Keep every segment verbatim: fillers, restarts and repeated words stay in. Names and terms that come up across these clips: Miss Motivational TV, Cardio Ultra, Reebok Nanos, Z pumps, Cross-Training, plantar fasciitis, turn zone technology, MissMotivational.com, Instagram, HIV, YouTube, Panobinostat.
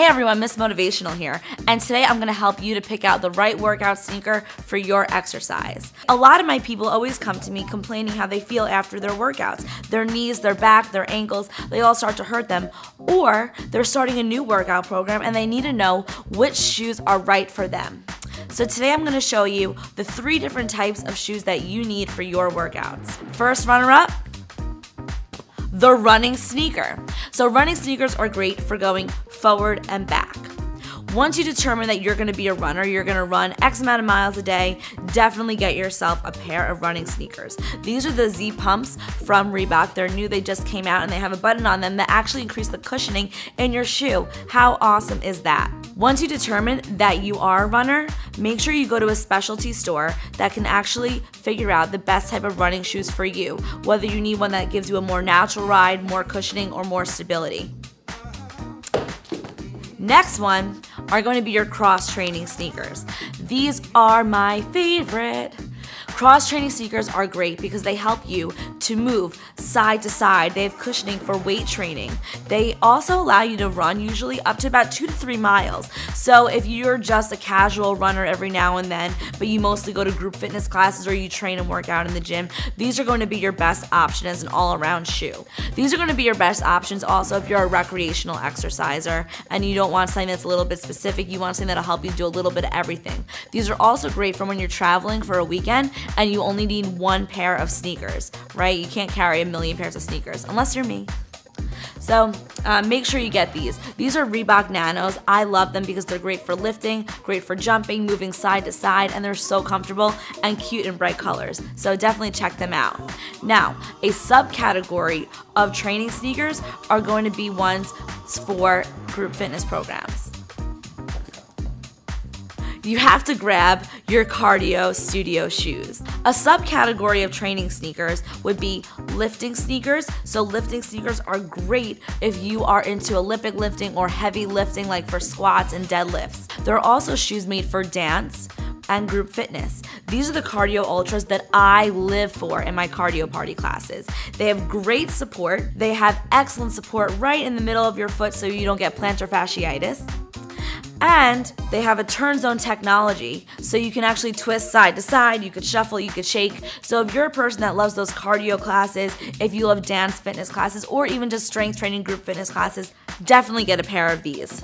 Hey everyone, Miss Motivational here, and today I'm gonna help you to pick out the right workout sneaker for your exercise. A lot of my people always come to me complaining how they feel after their workouts. Their knees, their back, their ankles, they all start to hurt them, or they're starting a new workout program and they need to know which shoes are right for them. So today I'm gonna show you the three different types of shoes that you need for your workouts. First runner-up, the running sneaker. So running sneakers are great for going forward and back. Once you determine that you're gonna be a runner, you're gonna run X amount of miles a day, definitely get yourself a pair of running sneakers. These are the Z pumps from Reebok. They're new, they just came out, and they have a button on them that actually increases the cushioning in your shoe. How awesome is that? Once you determine that you are a runner, make sure you go to a specialty store that can actually figure out the best type of running shoes for you, whether you need one that gives you a more natural ride, more cushioning, or more stability. Next one are going to be your cross-training sneakers. These are my favorite. Cross-training sneakers are great because they help you to move side to side. They have cushioning for weight training. They also allow you to run usually up to about two to three miles. So if you're just a casual runner every now and then, but you mostly go to group fitness classes or you train and work out in the gym, these are going to be your best option as an all-around shoe. These are going to be your best options also if you're a recreational exerciser and you don't want something that's a little bit specific, you want something that'll help you do a little bit of everything. These are also great for when you're traveling for a weekend and you only need one pair of sneakers, right? You can't carry a million pairs of sneakers, unless you're me. So uh, make sure you get these. These are Reebok Nanos. I love them because they're great for lifting, great for jumping, moving side to side, and they're so comfortable and cute in bright colors. So definitely check them out. Now, a subcategory of training sneakers are going to be ones for group fitness programs. You have to grab your cardio studio shoes. A subcategory of training sneakers would be lifting sneakers. So lifting sneakers are great if you are into Olympic lifting or heavy lifting, like for squats and deadlifts. There are also shoes made for dance and group fitness. These are the Cardio Ultras that I live for in my cardio party classes. They have great support. They have excellent support right in the middle of your foot so you don't get plantar fasciitis. And they have a turn zone technology, so you can actually twist side to side, you could shuffle, you could shake. So if you're a person that loves those cardio classes, if you love dance fitness classes, or even just strength training group fitness classes, definitely get a pair of these.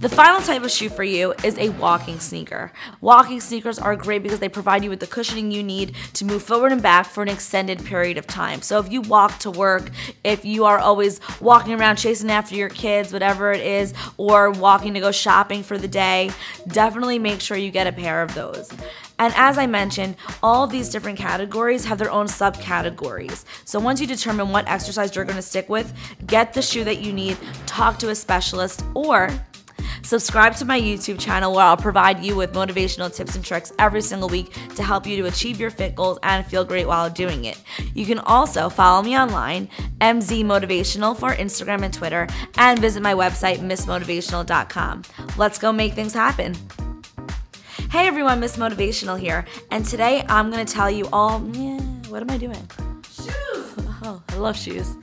The final type of shoe for you is a walking sneaker. Walking sneakers are great because they provide you with the cushioning you need to move forward and back for an extended period of time. So if you walk to work, if you are always walking around chasing after your kids, whatever it is, or walking to go shopping for the day, definitely make sure you get a pair of those. And as I mentioned, all of these different categories have their own subcategories. So once you determine what exercise you're gonna stick with, get the shoe that you need, talk to a specialist, or subscribe to my YouTube channel where I'll provide you with motivational tips and tricks every single week to help you to achieve your fit goals and feel great while doing it. You can also follow me online, M Z Motivational for Instagram and Twitter, and visit my website, Miss Motivational dot com. Let's go make things happen. Hey everyone, Miss Motivational here, and today I'm gonna tell you all, yeah, what am I doing? Shoes! Oh, I love shoes.